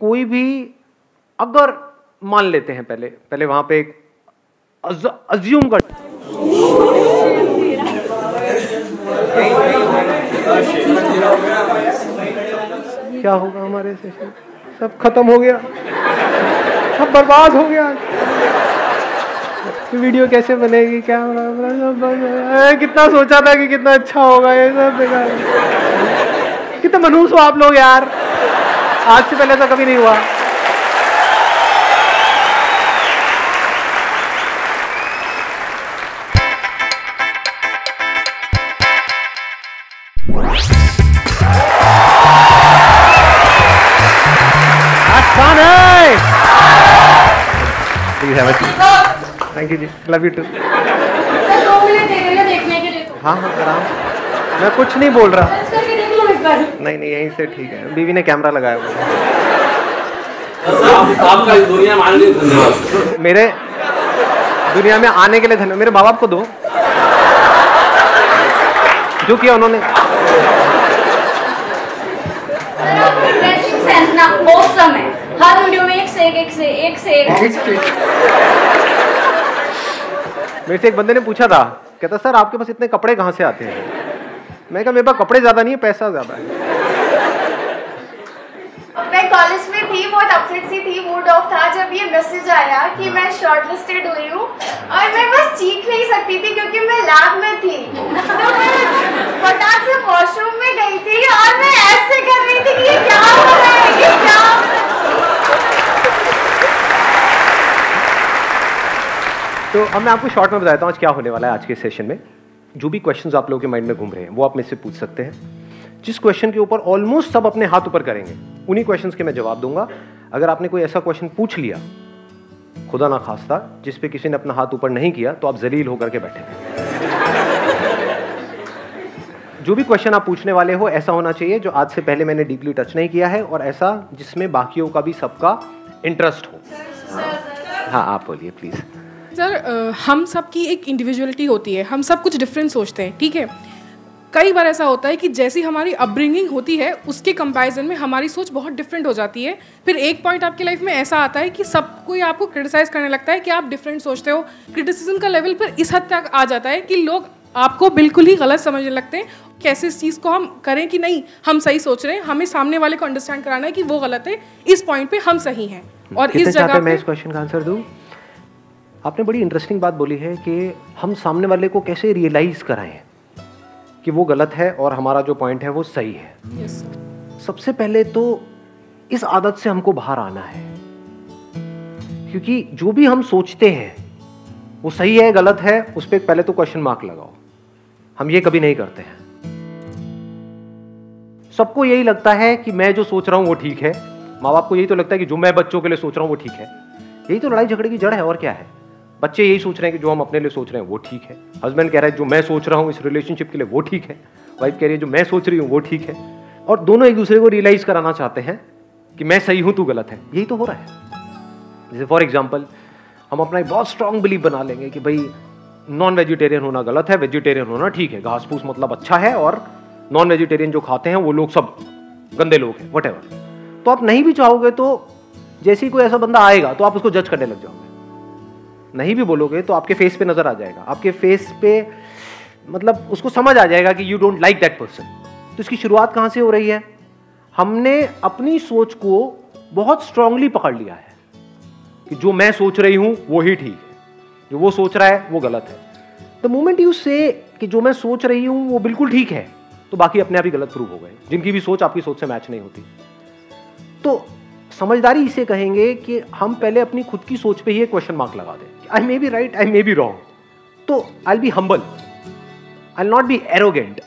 कोई भी अगर मान लेते हैं पहले वहां पे अज्यूम कर क्या होगा हमारे सेशन सब खत्म हो गया, सब बर्बाद हो गया, वीडियो कैसे बनेगी, क्या होगा, कितना सोचा था कि कितना अच्छा होगा, ये सब बेकार, कितना मनहूस हो आप लोग यार, आज से पहले ऐसा कभी नहीं हुआ। आसान है। थैंक यू जी, love you too. Sir 2 minute दे देना देखने के लिए तो। हाँ हाँ आराम, मैं कुछ नहीं बोल रहा। नहीं नहीं यहीं से ठीक है, बीवी ने कैमरा लगाया हुआ। आपका इस दुनिया में आने के लिए धन्यवाद। मेरे दुनिया में आने के लिए धन्यवाद मेरे माँ बाप को दो, जो किया उन्होंने। हर वीडियो में एक से एक मेरे से एक बंदे ने पूछा था, कहता सर आपके पास इतने कपड़े कहाँ से आते हैं। मैं कहा मेरे पास कपड़े ज़्यादा नहीं है, पैसा ज़्यादा है। मैं कॉलेज में थी, बहुत अपसेट सी थी, मूड ऑफ था जब ये मैसेज आया कि मैं शॉर्टलिस्टेड हुई हूँ, और मैं बस चीख नहीं सकती थी क्योंकि मैं लैब में थी। तो मैं फटाक से वॉशरूम में गई थी और मैं ऐसे कर रही थी कि क्या हो रहा है, कि क्या तो अब मैं आपको शॉर्ट में बताता हूँ आज क्या होने वाला है। आज के सेशन में जो भी क्वेश्चंस आप लोगों के माइंड में घूम रहे हैं वो आप मुझसे पूछ सकते हैं। जिस क्वेश्चन के ऊपर ऑलमोस्ट सब अपने हाथ ऊपर करेंगे उन्हीं क्वेश्चंस के मैं जवाब दूंगा। अगर आपने कोई ऐसा क्वेश्चन पूछ लिया खुदा ना खास्ता जिस पे किसी ने अपना हाथ ऊपर नहीं किया तो आप जलील होकर के बैठे। जो भी क्वेश्चन आप पूछने वाले हो ऐसा होना चाहिए जो आज से पहले मैंने डीपली टच नहीं किया है, और ऐसा जिसमें बाकियों का भी सबका इंटरेस्ट हो। हाँ आप बोलिए प्लीज़। सर हम सब की एक इंडिविजुअलिटी होती है, हम सब कुछ डिफरेंट सोचते हैं, ठीक है। कई बार ऐसा होता है कि जैसी हमारी अपब्रिंगिंग होती है उसके कंपैरिजन में हमारी सोच बहुत डिफरेंट हो जाती है। फिर एक पॉइंट आपकी लाइफ में ऐसा आता है कि सब कोई आपको क्रिटिसाइज़ करने लगता है कि आप डिफरेंट सोचते हो। क्रिटिसिज्म का लेवल पर इस हद तक आ जाता है कि लोग आपको बिल्कुल ही गलत समझने लगते हैं। कैसे इस चीज़ को हम करें कि नहीं हम सही सोच रहे हैं, हमें सामने वाले को अंडरस्टैंड कराना है कि वो गलत है, इस पॉइंट पर हम सही हैं। और इस जगह मैं इस क्वेश्चन का आंसर दूँ। आपने बड़ी इंटरेस्टिंग बात बोली है कि हम सामने वाले को कैसे रियलाइज़ कराएं कि वो गलत है और हमारा जो पॉइंट है वो सही है। Yes. सबसे पहले तो इस आदत से हमको बाहर आना है, क्योंकि जो भी हम सोचते हैं वो सही है गलत है उस पर पहले तो क्वेश्चन मार्क लगाओ। हम ये कभी नहीं करते हैं। सबको यही लगता है कि मैं जो सोच रहा हूँ वो ठीक है। माँ बाप को यही तो लगता है कि जो मैं बच्चों के लिए सोच रहा हूँ वो ठीक है। यही तो लड़ाई झगड़े की जड़ है, और क्या है। बच्चे यही सोच रहे हैं कि जो हम अपने लिए सोच रहे हैं वो ठीक है। हस्बैंड कह रहा है जो मैं सोच रहा हूँ इस रिलेशनशिप के लिए वो ठीक है। वाइफ कह रही है जो मैं सोच रही हूँ वो ठीक है। और दोनों एक दूसरे को रियलाइज़ कराना चाहते हैं कि मैं सही हूँ तू गलत है। यही तो हो रहा है। जैसे फॉर एग्जाम्पल हम अपना एक बहुत स्ट्रांग बिलीफ बना लेंगे कि भाई नॉन वेजिटेरियन होना गलत है, वेजिटेरियन होना ठीक है, घास फूस मतलब अच्छा है और नॉन वेजिटेरियन जो खाते हैं वो लोग सब गंदे लोग हैं, वट एवर। तो आप नहीं भी चाहोगे तो जैसे ही कोई ऐसा बंदा आएगा तो आप उसको जज करने लग जाओगे। नहीं भी बोलोगे तो आपके फेस पे नजर आ जाएगा, आपके फेस पे मतलब उसको समझ आ जाएगा कि you don't like that person. तो इसकी शुरुआत कहाँ से हो रही है। हमने अपनी सोच को बहुत स्ट्रांगली पकड़ लिया है कि जो मैं सोच रही हूँ वो ही ठीक है, जो वो सोच रहा है वो गलत है। द मोमेंट यू से कि जो मैं सोच रही हूँ वो बिल्कुल ठीक है तो बाकी अपने आप ही गलत प्रूव हो गए, जिनकी भी सोच आपकी सोच से मैच नहीं होती। तो समझदारी इसे कहेंगे कि हम पहले अपनी खुद की सोच पे ही एक क्वेश्चन मार्क लगा दें। I may be right, I may be wrong. तो I will be humble, I will not be arrogant.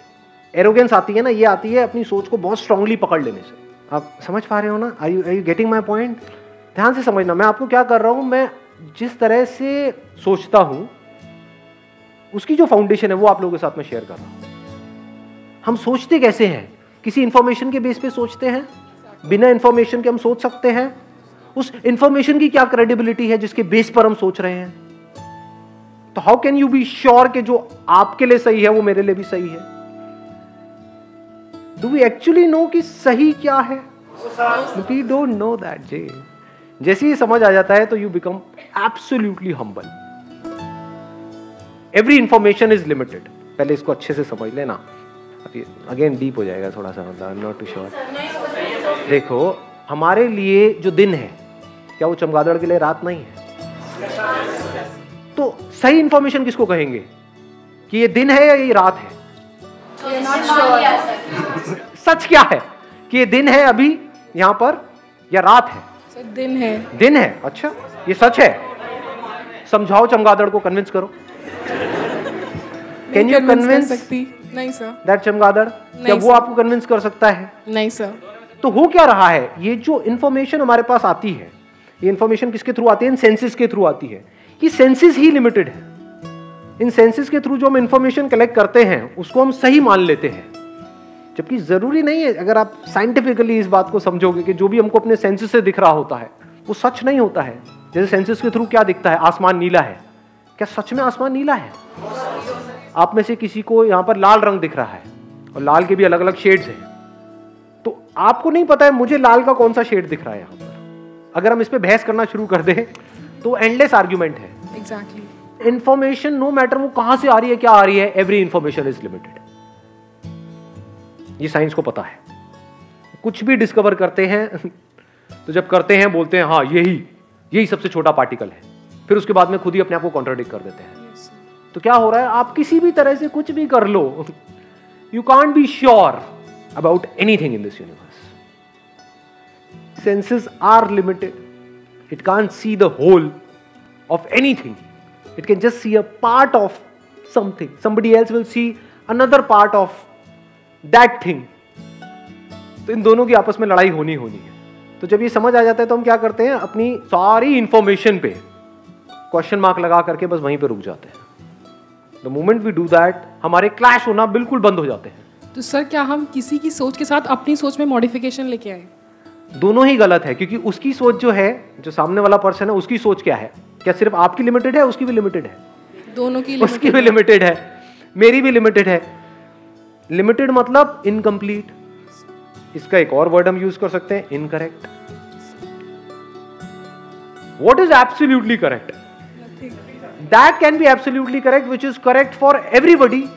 Arrogance आती है ना, ये आती है अपनी सोच को बहुत स्ट्रांगली पकड़ लेने से। आप समझ पा रहे हो ना, are you getting my point. ध्यान से समझना मैं आपको क्या कर रहा हूँ। मैं जिस तरह से सोचता हूँ उसकी जो फाउंडेशन है वो आप लोगों के साथ में शेयर कर रहा हूँ। हम सोचते कैसे हैं, किसी इंफॉर्मेशन के बेस पे सोचते हैं, बिना इंफॉर्मेशन के हम सोच सकते हैं। उस इंफॉर्मेशन की क्या क्रेडिबिलिटी है जिसके बेस पर हम सोच रहे हैं। तो how can you be sure कि जो आपके लिए सही है वो मेरे लिए भी सही है। डू वी एक्चुअली नो कि सही क्या है। We don't know that, Jay. जैसे ही समझ आ जाता है तो you become absolutely humble. Every information is limited. पहले इसको अच्छे से समझ लेना. Again deep हो जाएगा थोड़ा सा. I'm not too sure. देखो हमारे लिए जो दिन है क्या वो चमगादड़ के लिए रात नहीं है? तो सही इन्फॉर्मेशन किसको कहेंगे कि ये दिन है या ये रात है? सच क्या है कि ये दिन है अभी यहाँ पर या रात है? सर दिन है. दिन है. अच्छा ये सच है. समझाओ चमगादड़ को, कन्विंस करो. Can you convince? नहीं सर. दैट चमगादड़ क्या वो आपको कन्विंस कर सकता है? नहीं सर. तो हो क्या रहा है, ये जो इन्फॉर्मेशन हमारे पास आती है ये इन्फॉर्मेशन किसके थ्रू आती है? इन सेंसेस के थ्रू आती है. ये सेंसेस ही लिमिटेड है. इन सेंसेस के थ्रू जो हम इन्फॉर्मेशन कलेक्ट करते हैं उसको हम सही मान लेते हैं, जबकि ज़रूरी नहीं है. अगर आप साइंटिफिकली इस बात को समझोगे कि जो भी हमको अपने सेंसेस से दिख रहा होता है वो सच नहीं होता है. जैसे सेंसेस के थ्रू क्या दिखता है? आसमान नीला है. क्या सच में आसमान नीला है? आप में से किसी को यहाँ पर लाल रंग दिख रहा है और लाल के भी अलग अलग शेड्स हैं. तो आपको नहीं पता है मुझे लाल का कौन सा शेड दिख रहा है. यहाँ पर अगर हम इस पर बहस करना शुरू कर दें तो एंडलेस आर्ग्यूमेंट है. एग्जैक्टली. इन्फॉर्मेशन नो मैटर वो कहां से आ रही है, क्या आ रही है, एवरी इंफॉर्मेशन इज लिमिटेड. ये साइंस को पता है. कुछ भी डिस्कवर करते हैं तो जब करते हैं बोलते हैं हाँ यही सबसे छोटा पार्टिकल है, फिर उसके बाद में खुद ही अपने आप को कॉन्ट्राडिक्ट कर देते हैं. तो क्या हो रहा है, आप किसी भी तरह से कुछ भी कर लो, you can't be sure about anything in this universe. Senses are limited. It can't see the whole of anything. It can just see a part of something. Somebody else will see another part of that thing. तो इन दोनों की आपस में लड़ाई होनी है. तो जब ये समझ आ जाता है तो हम क्या करते हैं, अपनी सारी इन्फॉर्मेशन पे क्वेश्चन मार्क लगा करके बस वहीं पे रुक जाते हैं. The moment we do that, हमारे क्लैश होना बिल्कुल बंद हो जाते हैं. तो सर क्या हम किसी की सोच के साथ अपनी सोच में मॉडिफिकेशन लेके आए? दोनों ही गलत है, क्योंकि उसकी सोच जो है, जो सामने वाला पर्सन है, उसकी सोच क्या है? क्या सिर्फ आपकी लिमिटेड है? उसकी भी लिमिटेड है. दोनों की लिमिटेड. उसकी भी लिमिटेड है, मेरी भी लिमिटेड है. लिमिटेड मतलब इनकम्प्लीट. इसका एक और वर्ड हम यूज कर सकते हैं, incorrect. What is absolutely correct? That can be absolutely correct which is correct for everybody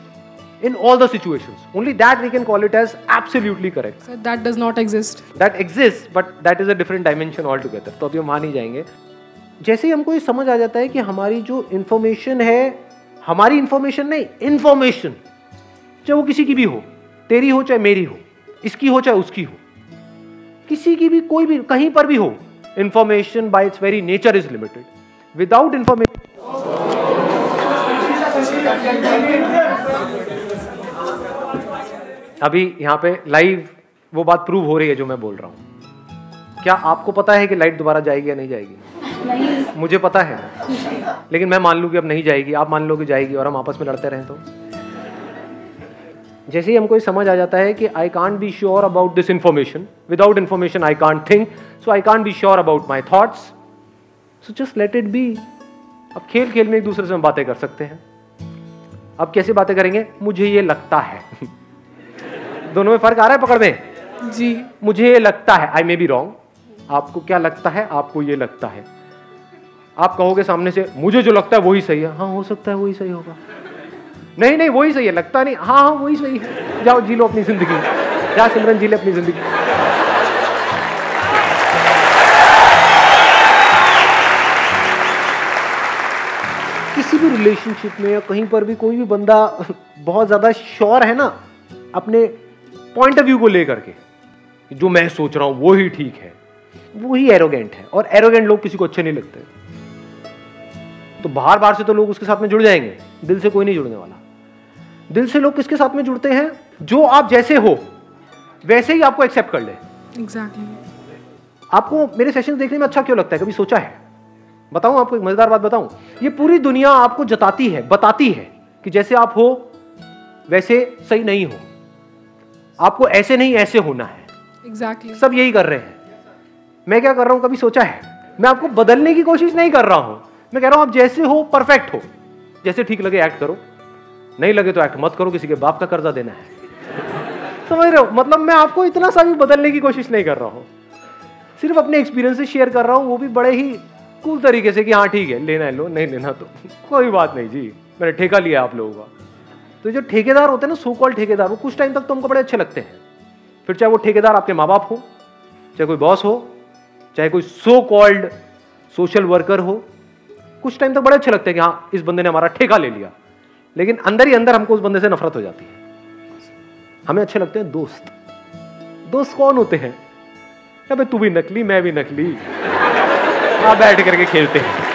in all the situations. Only that we can call it as absolutely correct. Sir, that does not exist. That exists, but that is a different dimension altogether. तो अभी हम वहाँ नहीं जाएंगे. जैसे ही हमको ये समझ आ जाता है कि हमारी जो इन्फॉर्मेशन है, हमारी इन्फॉर्मेशन नहीं, इन्फॉर्मेशन, चाहे वो किसी की भी हो, तेरी हो चाहे मेरी हो, इसकी हो चाहे उसकी हो, किसी की भी, कोई भी, कहीं पर भी हो, information by its very nature is limited. Without information अभी यहाँ पे लाइव वो बात प्रूव हो रही है जो मैं बोल रहा हूँ. क्या आपको पता है कि लाइट दोबारा जाएगी या नहीं जाएगी? नहीं. मुझे पता है, लेकिन मैं मान लूँ कि अब नहीं जाएगी, आप मान लो कि जाएगी और हम आपस में लड़ते रहें. तो जैसे ही हमको ये समझ आ जाता है कि I can't be sure about this information, without information I can't think, so I can't be sure about my thoughts, so just let it be. अब खेल खेल में एक दूसरे से हम बातें कर सकते हैं. अब कैसे बातें करेंगे? मुझे ये लगता है. दोनों में फर्क आ रहा है पकड़ में जी. मुझे ये लगता है, आई मे बी रॉन्ग. आपको क्या लगता है? आपको ये लगता है. आप कहोगे सामने से, मुझे जो लगता है वही सही है. हाँ, हो सकता है वही सही होगा. नहीं नहीं वही सही है. लगता नहीं, हाँ हाँ वही सही है. जाओ जी लो अपनी जिंदगी. जा सिमरन, जी ले अपनी जिंदगी. किसी भी रिलेशनशिप में या कहीं पर भी कोई भी बंदा बहुत ज्यादा श्योर है ना अपने पॉइंट ऑफ व्यू को लेकर के, जो मैं सोच रहा हूं वो ही ठीक है, वो ही एरोगेंट है. और एरोगेंट लोग किसी को अच्छे नहीं लगते. तो बाहर बाहर से तो लोग उसके साथ में जुड़ जाएंगे, दिल से कोई नहीं जुड़ने वाला. दिल से लोग किसके साथ में जुड़ते हैं? जो आप जैसे हो वैसे ही आपको एक्सेप्ट कर ले. एग्जैक्टली. आपको मेरे सेशन देखने में अच्छा क्यों लगता है? कभी सोचा है? बताऊं आपको एक मजेदार बात बताऊं, ये पूरी दुनिया आपको जताती है, बताती है कि जैसे आप हो वैसे सही नहीं हो, आपको ऐसे नहीं ऐसे होना है. Exactly. सब यही कर रहे हैं. मैं क्या कर रहा हूं कभी सोचा है? मैं आपको बदलने की कोशिश नहीं कर रहा हूं. मैं कह रहा हूं आप जैसे हो परफेक्ट हो, जैसे ठीक लगे एक्ट करो, नहीं लगे तो एक्ट मत करो. किसी के बाप का कर्जा देना है समझ रहे हो, मतलब मैं आपको इतना सा भी बदलने की कोशिश नहीं कर रहा हूँ, सिर्फ अपने एक्सपीरियंस से शेयर कर रहा हूँ, वो भी बड़े ही कूल तरीके से कि हाँ ठीक है, लेना है लो, नहीं लेना तो कोई बात नहीं जी, मैंने ठेका लिया आप लोगों का। तो जो ठेकेदार होते हैं ना, सो कॉल्ड ठेकेदार, वो कुछ टाइम तक तो हमको बड़े अच्छे लगते हैं, फिर चाहे वो ठेकेदार आपके माँ बाप हो, चाहे कोई बॉस हो, चाहे कोई सो कॉल्ड सोशल वर्कर हो, कुछ टाइम तक बड़े अच्छे लगते हैं कि हाँ इस बंदे ने हमारा ठेका ले लिया, लेकिन अंदर ही अंदर हमको उस बंदे से नफरत हो जाती है। हमें अच्छे लगते हैं दोस्त। दोस्त कौन होते हैं? अबे तू भी नकली, मैं भी नकली, आप बैठ करके खेलते हैं।